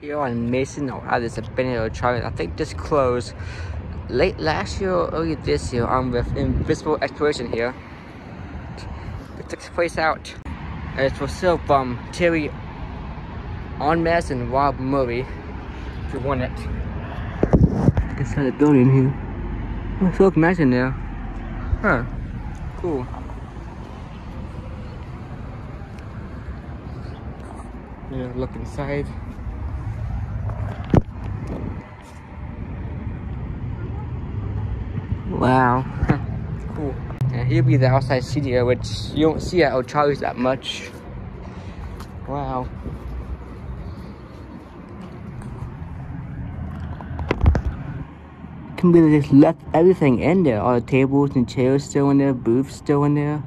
here on Mason, Ohio. There's a Benny O'Charley's, I think just closed late last year or early this year. I'm with Invisible Exploration here. It took the place out. And it's for sale from Terry Onmas and Rob Murray, if you want it. Inside the building here. Oh, it's so amazing there. Huh. Cool. Yeah, look inside. Wow. Huh. Cool. And here be the outside studio, which you don't see at O'Charley's that much. Wow. Can be they just left everything in there. All the tables and chairs still in there, booths still in there.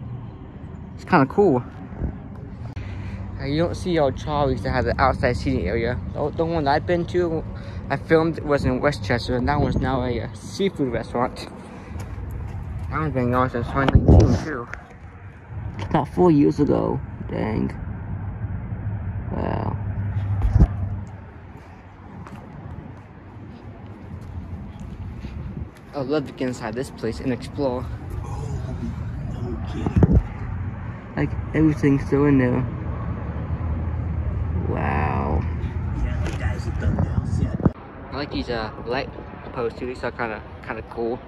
It's kind of cool. You don't see O'Charley's that have the outside seating area. The one I've been to, I filmed, was in Westchester, and that one's now a seafood restaurant. That one's been gone since 2019 too. About 4 years ago. Dang. Wow. I love to get inside this place and explore. Oh, no kidding. Like everything's still in there. Wow. Yeah, the guys have done this, yeah. I like these light posts too. These are kind of cool,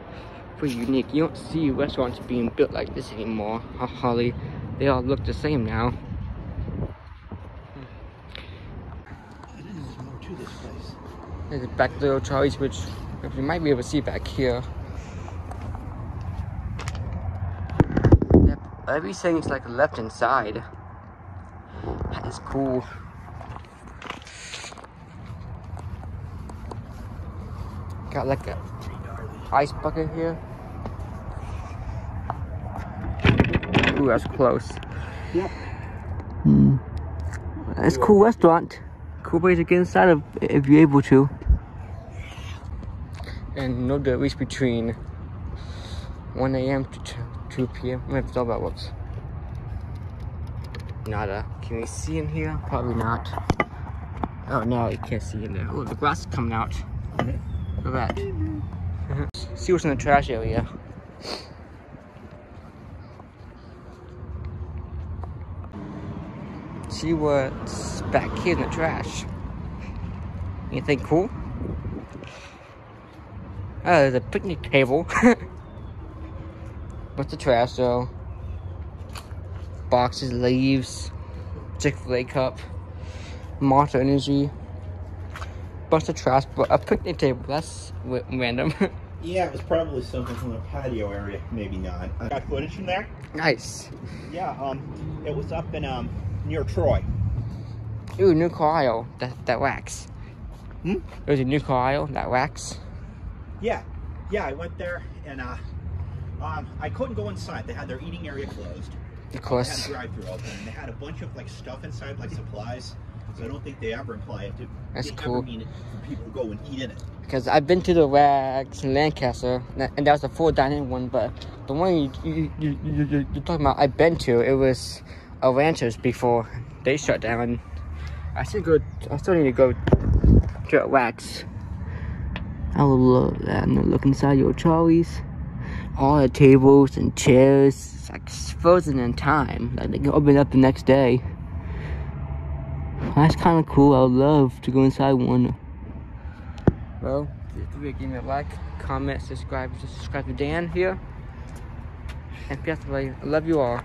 pretty unique. You don't see restaurants being built like this anymore. Holly, they all look the same now. It is more to this place. There's a back little O'Charley's, which you might be able to see back here. Yep, everything's like left inside. That is cool. Got like a ice bucket here. Ooh, that's close. Yep. Hmm. That's a cool restaurant. Cool way to get inside of if you're able to. And no difference between 1 AM to 2 PM. I don't know if that works. Nada. Can we see in here? Probably not. Oh no, you can't see in there. Oh, the glass is coming out. Okay. Look at that. See what's in the trash area. See what's back here in the trash. Anything cool? Oh, there's a picnic table. What's the trash though? Boxes, leaves, Chick-fil-A cup, Monster Energy, bunch of trash, but a picnic table, that's random. Yeah, it was probably something from the patio area, maybe not. I got footage from there. Nice. Yeah, it was up in, near Troy. Ooh, New Carlisle, that wax. Hmm? It was in New Carlisle, that wax. Yeah, yeah, I went there and, I couldn't go inside. They had their eating area closed. Of course. They had a drive-thru open, and they had a bunch of like stuff inside, like supplies. So I don't think they ever imply it. That's cool. Mean it for people to go and eat in it. Because I've been to the Wags in Lancaster, and that was the full dining one. But the one you're talking about, I've been to. It was a Rancher's before they shut down. I still need to go to a Wags. I would love that. And look inside your O'Charley's. All the tables and chairs, it's like frozen in time. Like they can open up the next day. That's kind of cool. I would love to go inside one. Well, if you give me a like, comment, subscribe to Dan here. And definitely, I love you all.